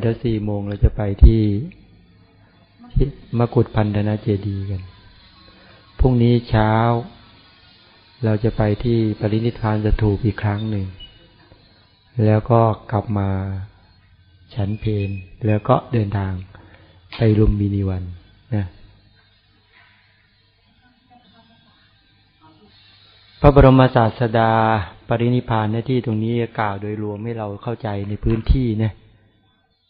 เดี๋ยว4 โมงเราจะไปที่มกุฏพันธนะเจดีย์กันพรุ่งนี้เช้าเราจะไปที่ปรินิพพานสถูปอีกครั้งหนึ่งแล้วก็กลับมาฉันเพลแล้วก็เดินทางไปลุมพินีวันนะพระบรมศาสดาปรินิพพานในที่ตรงนี้กล่าวโดยรวมให้เราเข้าใจในพื้นที่นะ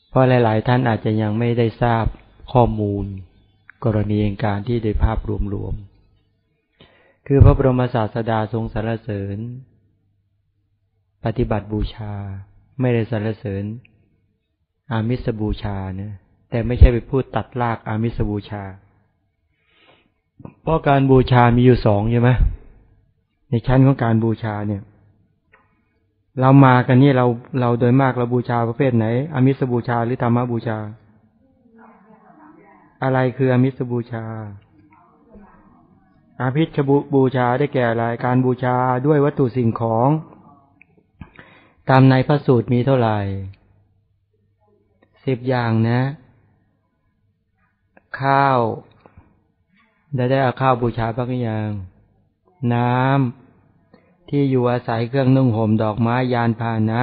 เพราะหลายๆท่านอาจจะยังไม่ได้ทราบข้อมูลกรณีการที่โดยภาพรวมๆคือพระบรมศาสดาทรงสรรเสริญปฏิบัติบูชาไม่ได้สรรเสริญอามิสบูชานะแต่ไม่ใช่ไปพูดตัดรากอามิสบูชาเพราะการบูชามีอยู่2ใช่ไหมในชั้นของการบูชาเนี่ยเรามากันนี่เราโดยมากเราบูชาประเภทไหนอามิสบูชาหรือธรรมบูชาอะไรคืออามิสบูชาอาภิชบูชาได้แก่อะไรการบูชาด้วยวัตถุสิ่งของตามในพระสูตรมีเท่าไหร่10 อย่างนะข้าวได้เอาข้าวบูชาบ้างหรือยังน้ำที่อยู่อาศัยเครื่องนุ่งห่มดอกไม้ยานพาหนะ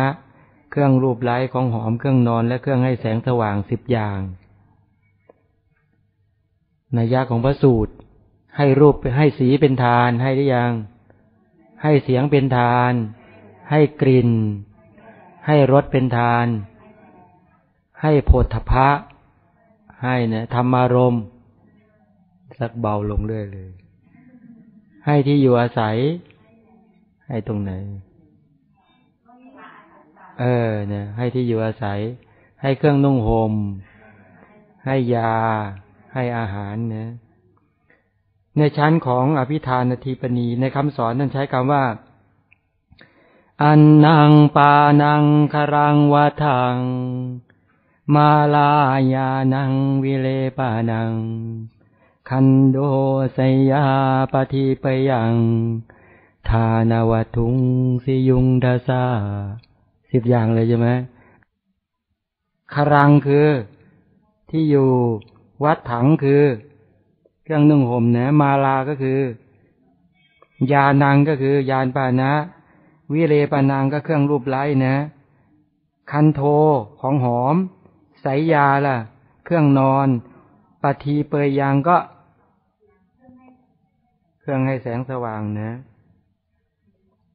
เครื่องรูปไล้ของหอมเครื่องนอนและเครื่องให้แสงสว่าง10 อย่างนัยยะของพระสูตรให้รูปให้สีเป็นทานให้หรือยังให้เสียงเป็นทานให้กลิ่นให้รสเป็นทานให้โพธพะให้นะธรรมารมณ์สักเบาลงเรื่อยเลยให้ที่อยู่อาศัยให้ตรงไหนเนี่ยให้ที่อยู่อาศัยให้เครื่องนุ่งห่มให้ยาให้อาหารนะในชั้นของอภิธานทีปณีในคำสอนนั้นใช้คำว่าอันนังปานังครังวะทังมาลายานังวิเลปานังคันโดสยาปฏิปยังทานาวทุงสิยุงทาซา10 อย่างเลยใช่ไหมครังคือที่อยู่วัดถังคือเครื่องนุ่งห่มนะมาลาก็คือยานังก็คือยานปานะวิเลปานังก็เครื่องรูปไล้นะคันโทของหอมสายยาล่ะเครื่องนอนปฏิเปยยางก็เครื่องให้แสงสว่างนะ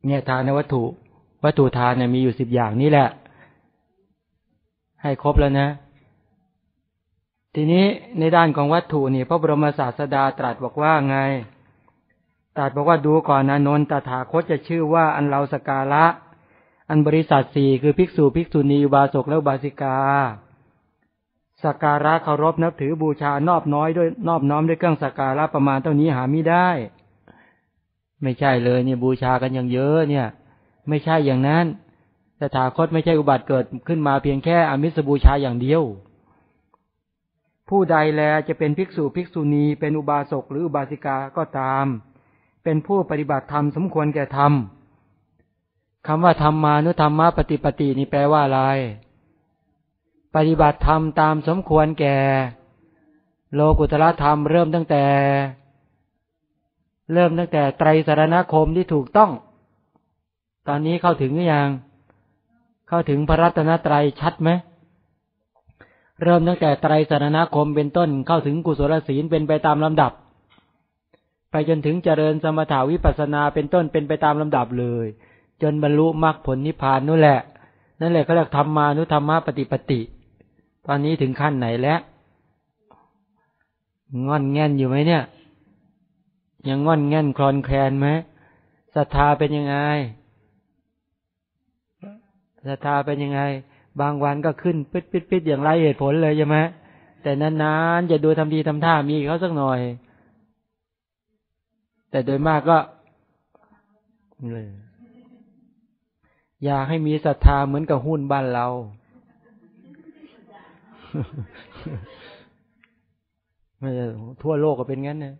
เนี่ยทานวัตถุทานเนี่ยมีอยู่10 อย่างนี่แหละให้ครบแล้วนะทีนี้ในด้านของวัตถุนี่พระบรมศาสดาตรัสบอกว่าไงตรัสบอกว่าดูก่อนอานนท์ตถาคตจะชื่อว่าอันเราสักการะอันบริษัท4คือภิกษุภิกษุณีอุบาสกและอุบาสิกาสักการะเคารพนับถือบูชานอบน้อยด้วยนอบน้อมด้วยเครื่องสักการะประมาณเท่านี้หาไม่ได้ไม่ใช่เลยเนี่ยบูชากันอย่างเยอะเนี่ยไม่ใช่อย่างนั้นตถาคตไม่ใช่อุบัติเกิดขึ้นมาเพียงแค่อามิสบูชาอย่างเดียวผู้ใดแลจะเป็นภิกษุภิกษุณีเป็นอุบาสกหรืออุบาสิกาก็ตามเป็นผู้ปฏิบัติธรรมสมควรแก่ธรรมคำว่าธรรมานุธรรมะปฏิปตินี่แปลว่าอะไรปฏิบัติธรรมตามสมควรแก่โลกุตตรธรรมเริ่มตั้งแต่ไตรสรณคมที่ถูกต้องตอนนี้เข้าถึงหรือยังเข้าถึงพระรัตนตรัยชัดไหมเริ่มตั้งแต่ไตรสรณคมเป็นต้นเข้าถึงกุศลศีลเป็นไปตามลำดับไปจนถึงเจริญสมถะวิปัสสนาเป็นต้นเป็นไปตามลำดับเลยจนบรรลุมรรคผลนิพพานนั่นแหละเขาเรียกธรรมานุธรรมะปฏิปติตอนนี้ถึงขั้นไหนแล้วงอนแง่นอยู่ไหมเนี่ยยังงอนแง่นคลอนแคลนไหมศรัทธาเป็นยังไงศรัทธาเป็นยังไงบางวันก็ขึ้นปิดอย่างไร้เหตุผลเลยใช่ไหมแต่นานๆจะดูทำดีทำท่ามีเขาสักหน่อยแต่โดยมากก็เลยอยากให้มีศรัทธาเหมือนกับหุ้นบ้านเราไม่ใช่ทั่วโลกก็เป็นงั้นนะ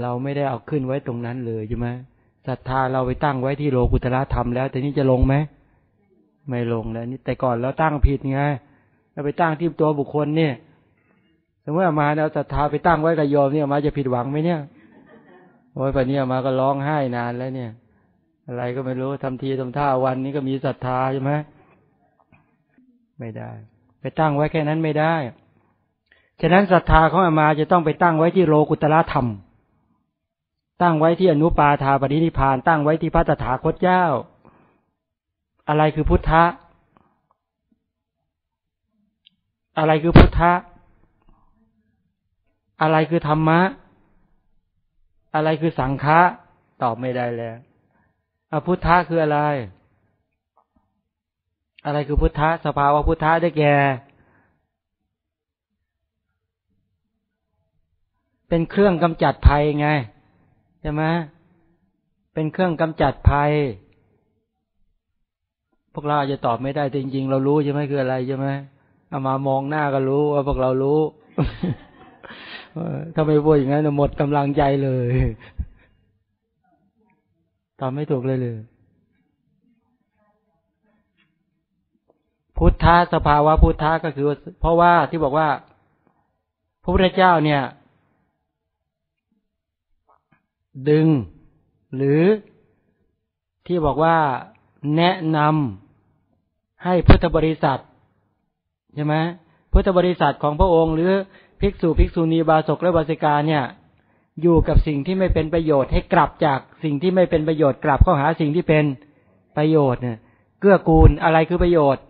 เราไม่ได้เอาขึ้นไว้ตรงนั้นเลยใช่ไหมศรัทธาเราไปตั้งไว้ที่โลกุตตรธรรมแล้วแต่นี้จะลงไหม ไม่ลงแล้วนี่แต่ก่อนเราตั้งผิดไงเราไปตั้งที่ตัวบุคคลเนี่ยสมมติอามาเอาศรัทธาไปตั้งไว้กับโยมเนี่ยอามาจะผิดหวังไหมเนี่ยโอ้ยป่านนี้อามาก็ร้องไห้นานแล้วเนี่ยอะไรก็ไม่รู้ทำทีทำท่าวันนี้ก็มีศรัทธาใช่ไหมไม่ได้ไปตั้งไว้แค่นั้นไม่ได้ฉะนั้นศรัทธาของอามาจะต้องไปตั้งไว้ที่โลกุตละธรรมตั้งไว้ที่อนุปาทาปรินิพพานตั้งไว้ที่พระตถาคตเจ้าอะไรคือพุทธะอะไรคือพุทธะอะไรคือธรรมะอะไรคือสังฆะตอบไม่ได้แล้วอพุทธะคืออะไรอะไรคือพุทธะสภาวะพุทธะได้แก่เป็นเครื่องกำจัดภัยไงใช่ไหมเป็นเครื่องกำจัดภัยพวกเราอาจจะตอบไม่ได้แต่จริงๆเรารู้ใช่ไหมคืออะไรใช่ไหมเอามามองหน้าก็รู้ว่าพวกเรารู้ ถ้าไม่พูดอย่างนั้นหมดกำลังใจเลยตอบไม่ถูกเลยเลยพุทธะสภาวะพุทธะก็คือเพราะว่าที่บอกว่าพระพุทธเจ้าเนี่ยดึงหรือที่บอกว่าแนะนำให้พุทธบริษัทใช่ไหมพุทธบริษัทของพระองค์หรือภิกษุภิกษุณีบาศกและบาสิกาเนี่ยอยู่กับสิ่งที่ไม่เป็นประโยชน์ให้กลับจากสิ่งที่ไม่เป็นประโยชน์กลับเข้าหาสิ่งที่เป็นประโยชน์เนี่ยเกื้อกูลอะไรคือประโยชน์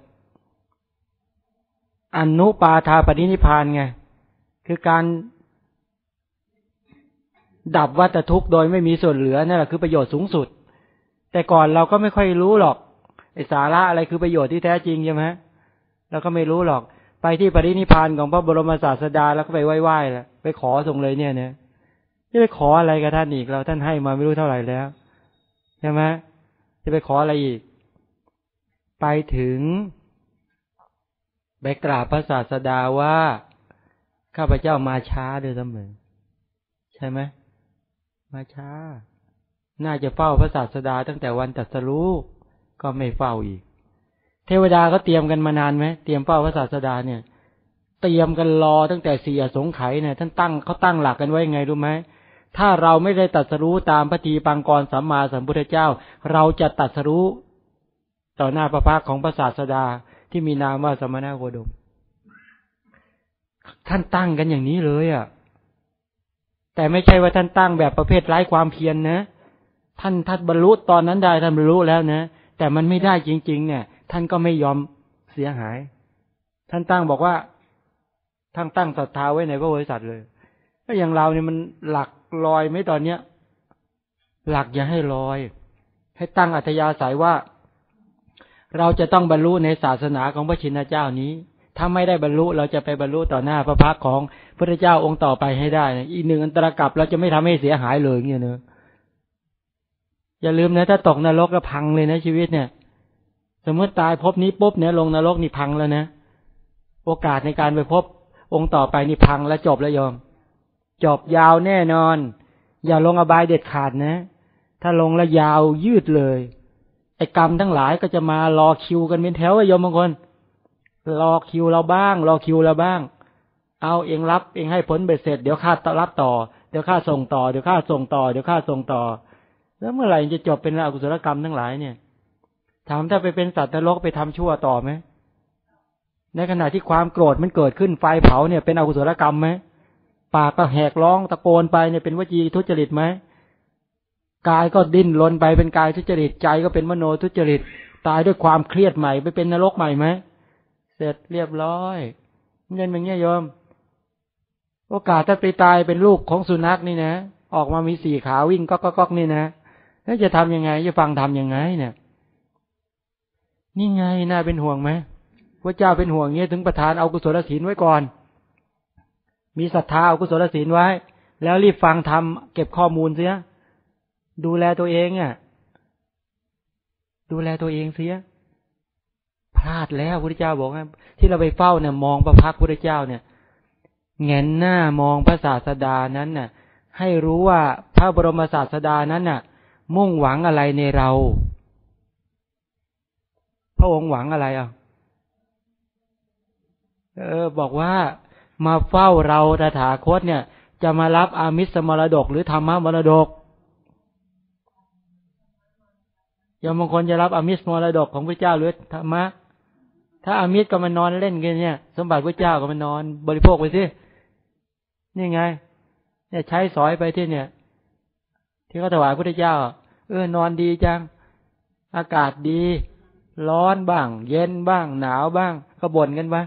อนุปาทาปรินิพพานไงคือการดับวัฏทุกข์โดยไม่มีส่วนเหลือนั่นแหละคือประโยชน์สูงสุดแต่ก่อนเราก็ไม่ค่อยรู้หรอกไอสาระอะไรคือประโยชน์ที่แท้จริงใช่ไหมเราก็ไม่รู้หรอกไปที่ปรินิพพานของพระบรมศาสดาแล้วก็ไปไหว้ๆแล้วไปขอส่งเลยเนี่ยเนี่ยจะไปขออะไรกับท่านอีกเราท่านให้มาไม่รู้เท่าไหร่แล้วใช่ไหมจะไปขออะไรอีกไปถึงไปกราบพระศาสดาว่าข้าพเจ้ามาช้าด้วยเสมอใช่ไหมมาช้าน่าจะเฝ้าพระศาสดาตั้งแต่วันตรัสรู้ก็ไม่เฝ้าอีกเทวดาก็เตรียมกันมานานไหมเตรียมเฝ้าพระศาสดาเนี่ยเตรียมกันรอตั้งแต่สี่อสงไขยเนี่ยท่านตั้งเขาตั้งหลักกันไว้ไงรู้ไหมถ้าเราไม่ได้ตรัสรู้ตามพระทีปังกรสัมมาสัมพุทธเจ้าเราจะตรัสรู้ต่อหน้าพระพักตร์ของพระศาสดาที่มีนามว่าสมณโคดมท่านตั้งกันอย่างนี้เลยอ่ะแต่ไม่ใช่ว่าท่านตั้งแบบประเภทไร้ความเพียรนะท่านบรรลุตอนนั้นได้ท่านบรรลุแล้วนะแต่มันไม่ได้จริงๆเนี่ยท่านก็ไม่ยอมเสียหายท่านตั้งบอกว่าท่านตั้งศรัทธาไว้ในพระโพธิสัตว์เลยก็อย่างเราเนี่ยมันหลักลอยไหมตอนเนี้ยหลักอย่าให้ลอยให้ตั้งอัธยาศัยว่าเราจะต้องบรรลุในศาสนาของพระชินเจ้านี้ถ้าไม่ได้บรรลุเราจะไปบรรลุต่อหน้าพระพักตร์ของพระเจ้าองค์ต่อไปให้ได้นะอีกหนึ่งอันตรกัปเราจะไม่ทำให้เสียหายเลยเนี่ยนะอย่าลืมนะถ้าตกนรกก็พังเลยนะชีวิตเนี่ยสมมติตายพบนี้ปุ๊บเนี่ยลงนรกนี่พังแล้วนะโอกาสในการไปพบองค์ต่อไปนี่พังแล้วจบแล้วยอมจบยาวแน่นอนอย่าลงอบายเด็ดขาดนะถ้าลงแล้วยาวยืดเลยไอ้กรรมทั้งหลายก็จะมารอคิวกันเป็นแถวโยมบางคนรอคิวเราบ้างรอคิวเราบ้างเอาเองรับเองให้ผลเบ็ดเสร็จเดี๋ยวข้ารับต่อเดี๋ยวข้าส่งต่อเดี๋ยวข้าส่งต่อเดี๋ยวข้าส่งต่อแล้วเมื่อไหร่จะจบเป็นอกุศลกรรมทั้งหลายเนี่ยถามถ้าไปเป็นสัตว์นรกไปทำชั่วต่อไหมในขณะที่ความโกรธมันเกิดขึ้นไฟเผาเนี่ยเป็นอกุศลกรรมไหมปากก็แหกร้องตะโกนไปเนี่ยเป็นวจีทุจริตไหมกายก็ดิ้นรนไปเป็นกายทุจริตใจก็เป็นมโนทุจริตตายด้วยความเครียดใหม่ไปเป็นนรกใหม่ไหมเสร็จเรียบร้อยเงินอย่างเงี้ยโยมโอกาสถ้าไปตายเป็นลูกของสุนัขนี่นะออกมามีสี่ขาวิ่งก๊อกก๊อกก๊อกนี่นะแล้วจะทำยังไงจะฟังทำยังไงเนี่ยนี่ไงน่าเป็นห่วงไหมพระเจ้าเป็นห่วงเงี้ยถึงประทานเอากุศลศีลไว้ก่อนมีศรัทธาเอากุศลศีลไว้แล้วรีบฟังทำเก็บข้อมูลเสียดูแลตัวเองอ่ะดูแลตัวเองเสียพลาดแล้วพระเจ้าบอกว่าที่เราไปเฝ้าเนี่ยมองพระพักตร์พระเจ้าเนี่ยแงนหน้ามองพระศาสดานั้นน่ะให้รู้ว่าพระบรมศาสดานั้นน่ะมุ่งหวังอะไรในเราพ ระองค์หวังอะไรอ่ะบอกว่ามาเฝ้าเราตถาคตเนี่ยจะมารับอามิสมรดกหรือธรรมมรดกยมบางคนจะรับอามิสมรดกของพระเจ้าหรือธรรมะถ้าอามิสก็มานอนเล่นกันเนี่ยสมบัติพระเจ้าก็มานอนบริโภคไปสินี่ไงเนี่ยใช้สอยไปที่เนี่ยที่เขาถวายพระเจ้าอนอนดีจังอากาศดีร้อนบ้างเย็นบ้างหนาวบ้างขบ่นกันปะ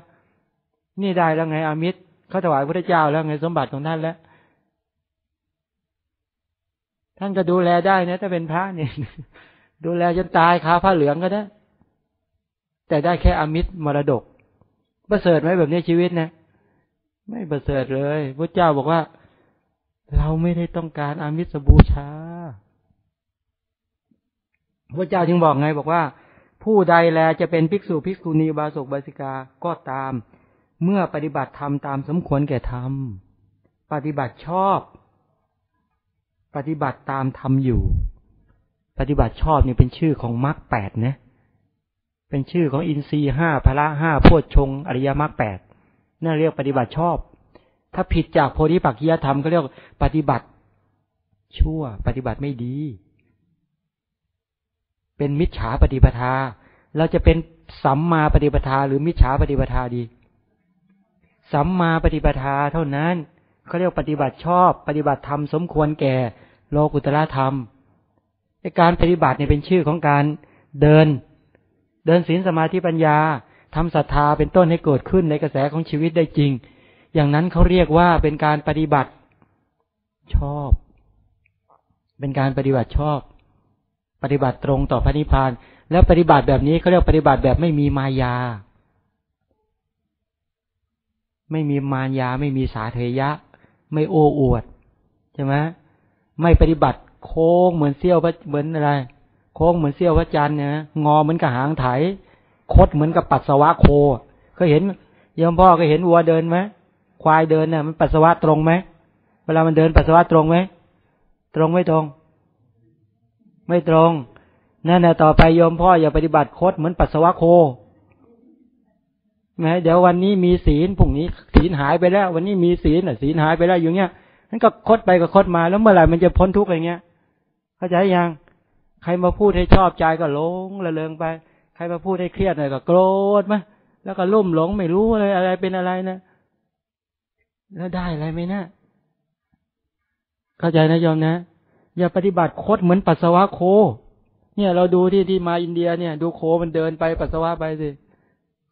นี่ได้แล้วไงอามิสเขาถวายพระเจ้าแล้วไงสมบัติของท่านแล้วท่านก็ดูแลได้นะถ้าเป็นพระเนี่ยดูแลจนตายคาผ้าเหลืองก็ได้แต่ได้แค่อามิสมรดกประเสริฐไหมแบบนี้ชีวิตนะไม่ประเสริฐเลยพระเจ้าบอกว่าเราไม่ได้ต้องการอามิสบูชาพระเจ้าจึงบอกไงบอกว่าผู้ใดแลจะเป็นภิกษุภิกษุณีบาศกบาสิกาก็ตามเมื่อปฏิบัติธรรมตามสมควรแก่ธรรมปฏิบัติชอบปฏิบัติตามธรรมอยู่ปฏิบัติชอบนี่เป็นชื่อของมรรคแปดนะเป็นชื่อของอินทรีย์5พละ5โพชฌงค์อริยมรรคแปดนั่นเรียกปฏิบัติชอบถ้าผิดจากโพธิปักขิยธรรมก็เรียกปฏิบัติชั่วปฏิบัติไม่ดีเป็นมิจฉาปฏิปทาเราจะเป็นสัมมาปฏิปทาหรือมิจฉาปฏิปทาดีสัมมาปฏิปทาเท่านั้นเขาเรียกปฏิบัติชอบปฏิบัติธรรมสมควรแก่โลกุตระธรรมการปฏิบัติเนี่ยเป็นชื่อของการเดินศีลสมาธิปัญญาทำศรัทธาเป็นต้นให้เกิดขึ้นในกระแสของชีวิตได้จริงอย่างนั้นเขาเรียกว่าเป็นการปฏิบัติชอบเป็นการปฏิบัติชอบปฏิบัติตรงต่อพระนิพพานแล้วปฏิบัติแบบนี้เขาเรียกปฏิบัติแบบไม่มีมายาไม่มีมารยาไม่มีสาเทยะไม่โอ้อวดใช่ไหมไม่ปฏิบัติโค้งเหมือนเสี้ยวเหมือนอะไรโค้งเหมือนเสี้ยวพระจันทร์นะงอเหมือนกับหางไถคดเหมือนกับปัสสาวะโคเคยเห็นยมพ่อเคยเห็นวัวเดินไหมควายเดินน่ะมันปัสสาวะตรงไหมเวลามันเดินปัสสาวะตรงไหมตรงไม่ตรงไม่ตรงนั่นแหละต่อไปยมพ่ออย่าปฏิบัติคดเหมือนปัสสาวะโคนะเดี๋ยววันนี้มีศีลพรุ่งนี้ศีลหายไปแล้ววันนี้มีศีลศีลหายไปแล้วอยู่เงี้ยนั่นก็คดไปก็คดมาแล้วเมื่อไหร่มันจะพ้นทุกข์อะไรเงี้ยเข้าใจยังใครมาพูดให้ชอบใจก็หลงระเริงไปใครมาพูดให้เครียดหน่อยก็โกรธมั้ยแล้วก็ลุ่มหลงไม่รู้เลยอะไรเป็นอะไรนะแล้วได้อะไรมั้ยนะเข้าใจนะโยมนะอย่าปฏิบัติคดเหมือนปัสสาวะโคเนี่ยเราดูที่มาอินเดียเนี่ยดูโคมันเดินไปปัสสาวะไปสิ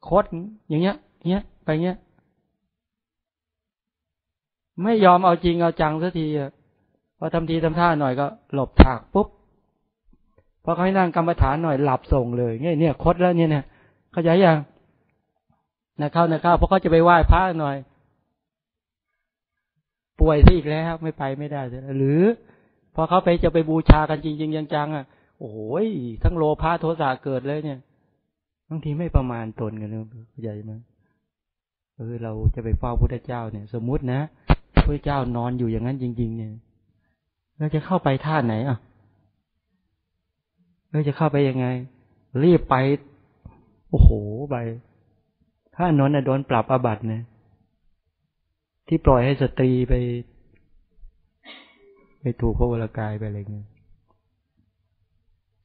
โคตรอย่างเงี้ยไปเงี้ยไม่ยอมเอาจริงเอาจังสักทีอ่ะพอทำทีทำท่าหน่อยก็หลบฉากปุ๊บพอเขาให้นั่งกรรมฐานหน่อยหลับส่งเลยเนี่ยโคตรแล้วเนี่ยเข้าใจยังนะเข้าเพราะเขาจะไปไหว้พระหน่อยป่วยซะอีกแล้วไม่ไปไม่ได้หรือพอเขาไปจะไปบูชากันจริงๆจังๆอ่ะโอ้โหทั้งโลภะโทสะเกิดเลยเนี่ยบางทีไม่ประมาณตนกันเลยใหญ่ไหมเราจะไปเฝ้าพระพุทธเจ้าเนี่ยสมมุตินะพระพุทธเจ้านอนอยู่อย่างนั้นจริงๆเนี่ยเราจะเข้าไปท่าไหนอ่ะเราจะเข้าไปยังไงรีบไปโอ้โหไปถ้านอนโดนปรับอาบัตินะที่ปล่อยให้สตรีไปถูกพระวรกายไปอะไรเงี้ย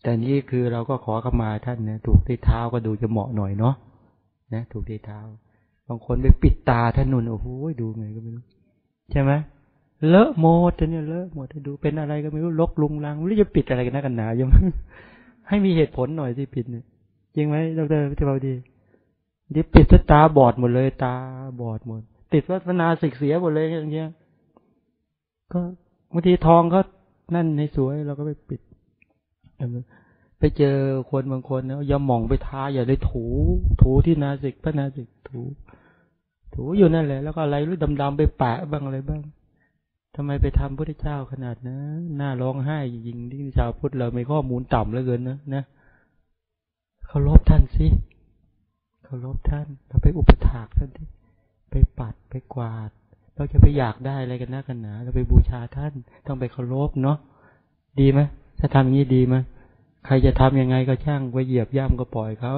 แต่นี่คือเราก็ขอขมาท่านนะถูกที่เท้าก็ดูจะเหมาะหน่อยเนาะนะถูกที่เท้าบางคนไปปิดตาท่านนุ่นโอ้โหดูไงก็ไม่รู้ใช่ไหมเลอะหมดท่านเนี่ยเลอะหมดท่านดูเป็นอะไรก็ไม่รู้ลกลุงลังหรือจะปิดอะไรกันนะกันหนายังให้มีเหตุผลหน่อยที่ปิดเนี่ยจริงไหมดร.พิธีบดีดิปิดตาบอดหมดเลยตาบอดหมดติดวัฒนาศึกเสียหมดเลยอย่างเงี้ยก็บางทีทองก็นั่นให้สวยเราก็ไปปิดไปเจอคนบางคนนะอย่าหม่องไปท้าอย่าเลยถูที่นาสิกพระนาสิกถูอยู่นั่นแหละแล้วก็อะไรรู้ดำๆไปแปะบ้างอะไรบ้างทำไมไปทำพระพุทธเจ้าขนาดนะน่าร้องไห้จริงๆที่ชาวพุทธเราไม่ข้อมูลต่ำเหลือเกินนะเคารพท่านสิเคารพท่านเราไปอุปถากท่านที่ไปปัดไปกวาดเราจะไปอยากได้อะไรกันนะกันหนาเราไปบูชาท่านต้องไปเคารพเนาะดีไหมถ้าทำอย่างนี้ดีไหมใครจะทำยังไงก็ช่างไปเหยียบย่ำก็ปล่อยเขา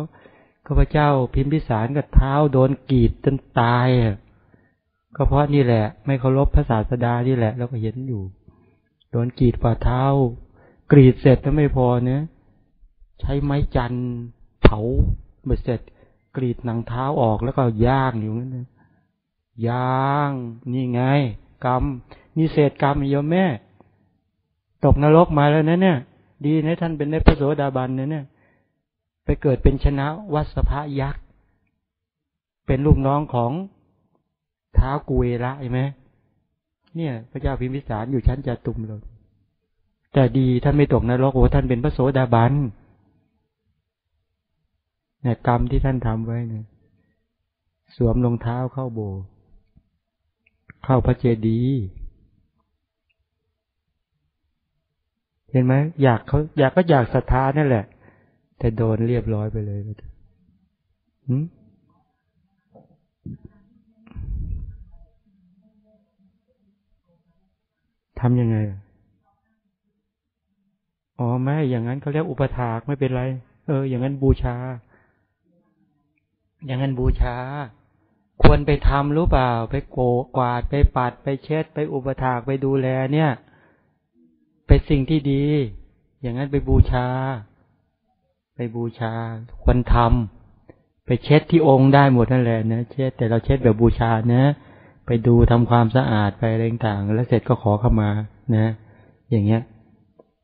ข้าพเจ้าพิมพิสารกับเท้าโดนกรีดจนตายก็เพราะนี่แหละไม่เคารพพระศาสดานี่แหละเราก็เห็นอยู่โดนกรีดฝ่าเท้ากรีดเสร็จแล้วไม่พอเนื้อใช้ไม้จันเผาเสร็จกรีดหนังเท้าออกแล้วก็ย่างอยู่นั่นเลยย่างนี่ไงกรรมนี่เศษกรรมโยมแม่ตกนรกมาแล้วนะเนี่ยดีนะท่านเป็นได้พระโสดาบันนะเนี่ยไปเกิดเป็นชนะวัสพยักษ์เป็นลูกน้องของท้าวกุเวละใช่ไหมเนี่ยพระเจ้าพิมพิสารอยู่ชั้นจตุมโลกแต่ดีท่านไม่ตกนรกโอ้ท่านเป็นพระโสดาบันเนี่ยกรรมที่ท่านทำไว้เนี่ยสวมรองเท้าเข้าโบสถ์เข้าพระเจดีย์เห็นไหมอยากศรัทธานั่นแหละแต่โดนเรียบร้อยไปเลยทำยังไงอ๋อไม่อย่างนั้นเขาเรียกอุปถากไม่เป็นไรอย่างนั้นบูชาอย่างนั้นบูชาควรไปทำรู้เปล่าไปโกกวาดไปปัดไปเช็ดไปอุปถากไปดูแลเนี่ยเป็นสิ่งที่ดีอย่างนั้นไปบูชาควรทำไปเช็ดที่องค์ได้หมดนั่นแหละนะเช็ดแต่เราเช็ดแบบบูชานะไปดูทำความสะอาดไปอะไรต่างๆแล้วเสร็จก็ขอเข้ามานะอย่างเงี้ย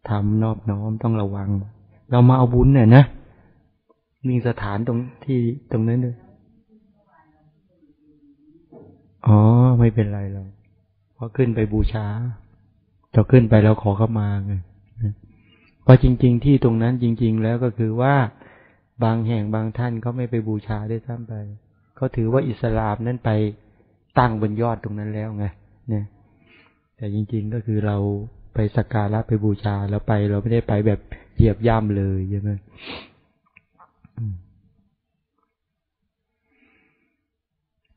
ทำนอบน้อมต้องระวังเรามาเอาบุญเนี่ยนะมีสถานตรงที่ตรงนั้นด้วยอ๋อไม่เป็นไรเราพอขึ้นไปบูชาเราขึ้นไปเราขอเข้ามาไงเพราะจริงๆที่ตรงนั้นจริงๆแล้วก็คือว่าบางแห่งบางท่านเขาไม่ไปบูชาได้ซ้ำไปเขาถือว่าอิสลามนั้นไปตั้งบนยอดตรงนั้นแล้วไงเนี่ยแต่จริงๆก็คือเราไปสักการะไปบูชาแล้วไปเราไม่ได้ไปแบบเหยียบย่ำเลยใช่ไหม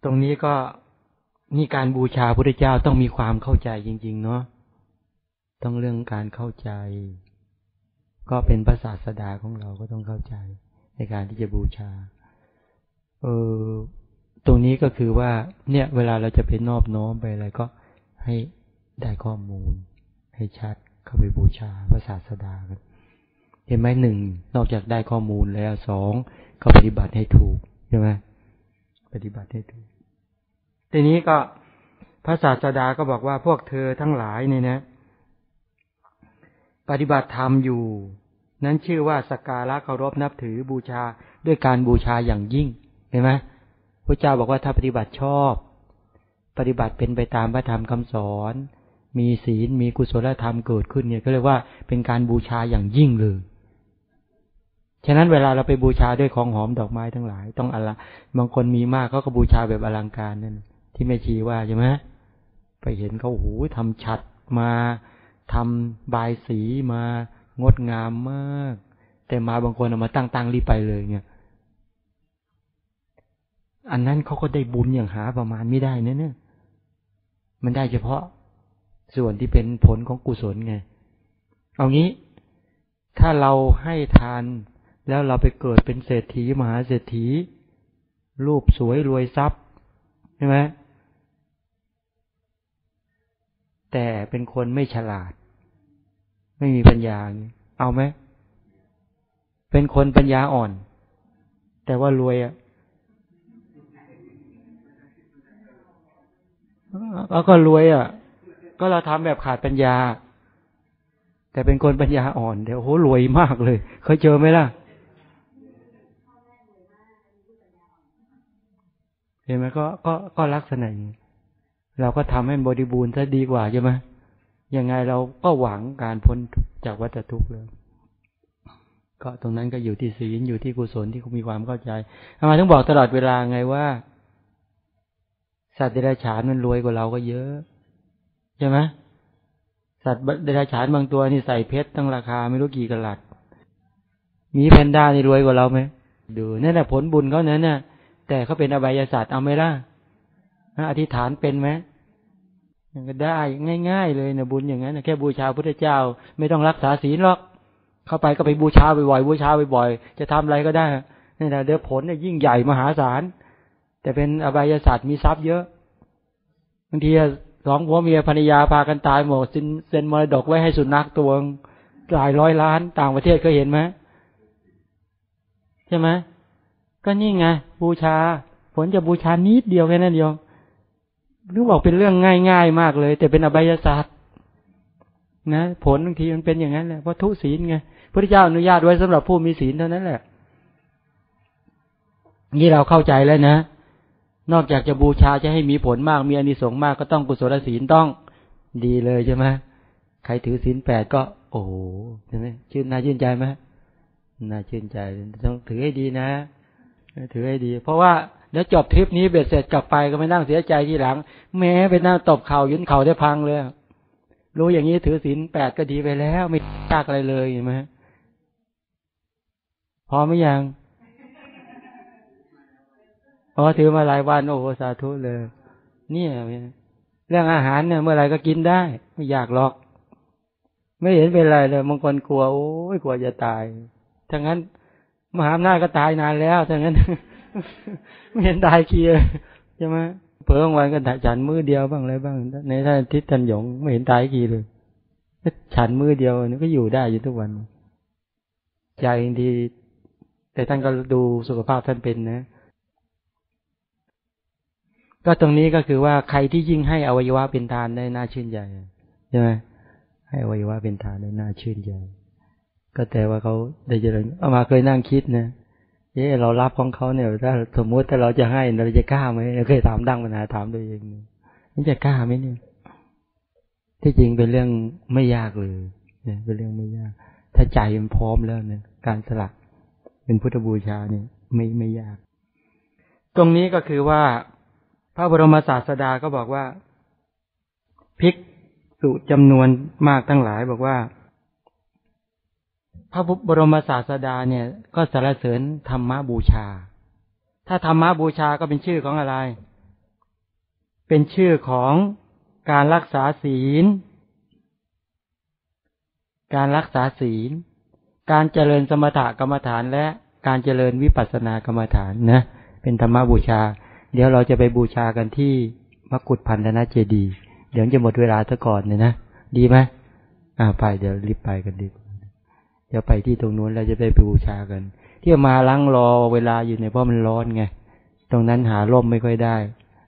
ตรงนี้ก็นี่การบูชาพระพุทธเจ้าต้องมีความเข้าใจจริงๆเนาะต้องเรื่องการเข้าใจก็เป็นพระศาสดาของเราก็ต้องเข้าใจในการที่จะบูชาตรงนี้ก็คือว่าเนี่ยเวลาเราจะไปนอบน้อมไปอะไรก็ให้ได้ข้อมูลให้ชัดเข้าไปบูชาพระศาสดากันเห็นไหมหนึ่งนอกจากได้ข้อมูลแล้วสองก็ปฏิบัติให้ถูกใช่ไหมปฏิบัติให้ถูกทีนี้ก็พระศาสดาก็บอกว่าพวกเธอทั้งหลายเนี่ยนะปฏิบัติธรรมอยู่นั้นชื่อว่าสักการะเคารพนับถือบูชาด้วยการบูชาอย่างยิ่งเห็นไหมพระเจ้าบอกว่าถ้าปฏิบัติชอบปฏิบัติเป็นไปตามพระธรรมคำสอนมีศีลมีกุศลธรรมเกิดขึ้นเนี่ยก็เรียกว่าเป็นการบูชาอย่างยิ่งเลยฉะนั้นเวลาเราไปบูชาด้วยของหอมดอกไม้ทั้งหลายต้องอลังบางคนมีมากเขาก็บูชาแบบอลังการนั่นที่แม่ชีว่าใช่ไหมไปเห็นเขาโอ้โหทำฉัตรมาทำบายสีมางดงามมากแต่มาบางคนเอามาตั้งรีบไปเลยเนี่ยอันนั้นเขาก็ได้บุญอย่างหาประมาณไม่ได้นะเนี่ยมันได้เฉพาะส่วนที่เป็นผลของกุศลไงเอางี้ถ้าเราให้ทานแล้วเราไปเกิดเป็นเศรษฐีมหาเศรษฐีรูปสวยรวยทรัพย์ใช่ไหมแต่เป็นคนไม่ฉลาดไม่มีปัญญาเอาไหมเป็นคนปัญญาอ่อนแต่ว่ารวยอ่ะแล้วก็รวยอ่ะก็เราทำแบบขาดปัญญาแต่เป็นคนปัญญาอ่อนเดี๋ยวโหรวยมากเลยเคยเจอไหมล่ะเห็นไหมก็ลักษณะนี้เราก็ทำให้บริบูรณ์ซะดีกว่าใช่ไหมยังไงเราก็หวังการพ้นจากวัฏทุกข์เลยก็ตรงนั้นก็อยู่ที่ศีลอยู่ที่กุศลที่มีความเข้าใจอามาถึงบอกตลอดเวลาไงว่าสัตว์เดรัจฉานมันรวยกว่าเราก็เยอะใช่ไหมสัตว์เดรัจฉานบางตัวนี่ใส่เพชรตั้งราคาไม่รู้กี่กะลัดมีแพนด้านี่รวยกว่าเราไหมดูนั่นแหละผลบุญเขาเนี่ยแต่เขาเป็นอบายสัตว์เอาไหมล่ะอธิษฐานเป็นไหมยังก็ได้ง่ายๆเลยนะบุญอย่างนั้นนะแค่บูชาพระพุทธเจ้าไม่ต้องรักษาศีลหรอกเข้าไปก็ไปบูชาบ่อยๆจะทำอะไรก็ได้ นี่แหละเดี๋ยวผลเนี่ยยิ่งใหญ่มหาศาลแต่เป็นอบายศาสตร์มีทรัพย์เยอะบางทีสองผัวเมียภรรยาพากันตายหมดเซ็นมรดกไว้ให้สุนัขตัวหลายร้อยล้านต่างประเทศเคยเห็นไหมใช่ไหมก็นี่ไงบูชาผลจะบูชานิดเดียวแค่นั้นเดียวนึกบอกเป็นเรื่องง่ายๆมากเลยแต่เป็นอบายศาสตร์นะผลบางทีมันเป็นอย่างนั้นแหละเพราะทุศีลไงพระเจ้าอนุญาตไว้สำหรับผู้มีศีลเท่านั้นแหละนี่เราเข้าใจแล้วนะนอกจากจะบูชาจะให้มีผลมากมีอานิสงส์มากก็ต้องกุศลศีลต้องดีเลยใช่ไหมใครถือศีลแปดก็โอ้โหใช่ไหมชื่นใจไหมน่าชื่นใจต้องถือให้ดีนะถือให้ดีเพราะว่าเดี๋ยวจบทริปนี้เบ็ดเสร็จกลับไปก็ไม่นั่งเสียใจทีหลังแม้ไปนั่งตบเข่ายืนเข่าได้พังเลยรู้อย่างนี้ถือศีลแปดก็ดีไปแล้วไม่ยากอะไรเลยใช่ไหมพอไหมยังพอถือมาหลายวันโอ้โหสาธุเลยเนี่ยเรื่องอาหารเนี่ยเมื่อไรก็กินได้ไม่อยากหรอกไม่เห็นเป็นไรเลยบางคนกลัวโอ้ยกลัวจะตายทั้งนั้นมหาอำนาจก็ตายนานแล้วทั้งนั้นไม่เห็นตายเกียร์ใช่ไหมเพิ่งวันก็ฉันมือเดียวบ้างอะไรบ้างในท่านทิศทันหยงไม่เห็นตายกี่เลยฉันมือเดียวนี่ก็อยู่ได้อยู่ทุกวันใจดีแต่ท่านก็ดูสุขภาพท่านเป็นนะก็ตรงนี้ก็คือว่าใครที่ยิ่งให้อวัยวะเป็นทานได้น่าชื่นใจใช่ไหมให้อวัยวะเป็นทานได้น่าชื่นใจก็แต่ว่าเขาได้เจริญเอามาเคยนั่งคิดนะเอ๊ะเรารับของเขาเนี่ยถ้าสมมติถ้าเราจะให้เราจะกล้าไหมเราเคยถามดังปัญหาถามตัวเองนี่จะกล้าไหมเนี่ยที่จริงเป็นเรื่องไม่ยากเลยเนี่ยเป็นเรื่องไม่ยากถ้าใจมันพร้อมแล้วเนี่ยการสละเป็นพุทธบูชาเนี่ยไม่ยากตรงนี้ก็คือว่าพระบรมศาสดาก็บอกว่าภิกษุจำนวนมากทั้งหลายบอกว่าพระบรมศาสดาเนี่ยก็สรรเสริญธรรมบูชาถ้าธรรมบูชาก็เป็นชื่อของอะไรเป็นชื่อของการรักษาศีลการเจริญสมถกรรมฐานและการเจริญวิปัสสนากรรมฐานนะเป็นธรรมบูชาเดี๋ยวเราจะไปบูชากันที่มกุฏพันธนะเจดีย์เดี๋ยวจะหมดเวลาซะก่อนเนี่ยนะดีไหมไปเดี๋ยวรีบไปกันดีจะไปที่ตรงนู้นแล้วจะไปบูชากันที่มาล้างรอเวลาอยู่เนี่ยเพราะมันร้อนไงตรงนั้นหาร่มไม่ค่อยได้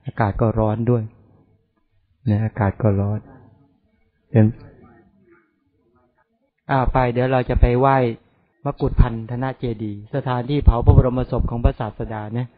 อากาศก็ร้อนด้วยนะอากาศก็ร้อนเป็นไปเดี๋ยวเราจะไปไหว้มกุฏพันธนะเจดีย์สถานที่เผาพระบรมศพของพระศาสดาเนี่ย